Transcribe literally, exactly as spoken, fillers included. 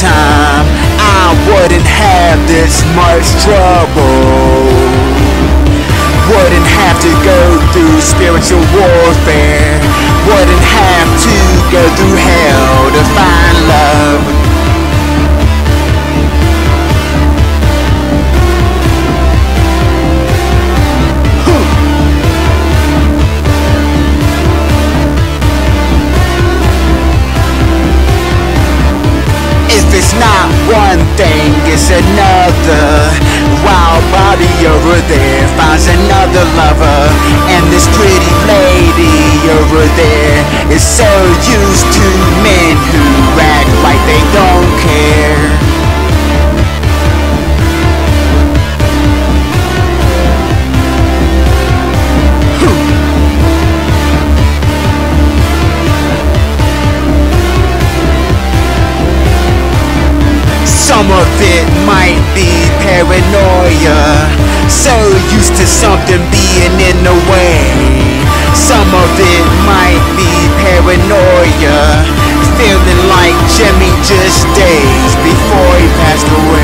time, I wouldn't have this much trouble. Wouldn't have to go through spiritual warfare. Wouldn't have to go through hell to find love. It's not one thing, it's another. While Bobby over there finds another lover, and this pretty lady over there is so used to men who act like they don't care. Some of it might be paranoia, so used to something being in the way. Some of it might be paranoia, feeling like Jimmy just days before he passed away.